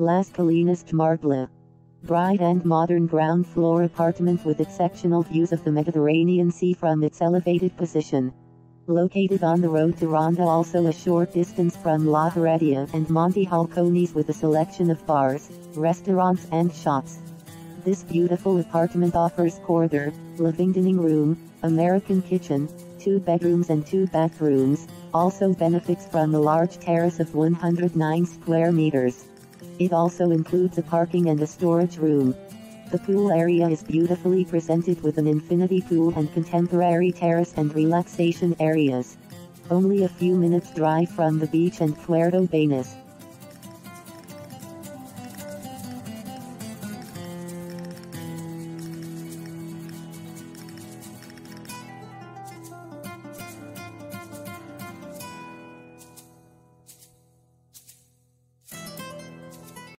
Las Colinas de Marbella. Bright and modern ground-floor apartment with exceptional views of the Mediterranean Sea from its elevated position. Located on the road to Ronda, also a short distance from La Heredia and Monte Halcones, with a selection of bars, restaurants and shops. This beautiful apartment offers corridor, living dining room, American kitchen, 2 bedrooms and 2 bathrooms, also benefits from a large terrace of 109 square meters. It also includes a parking and a storage room. The pool area is beautifully presented with an infinity pool and contemporary terrace and relaxation areas. Only a few minutes drive from the beach and Puerto Banus.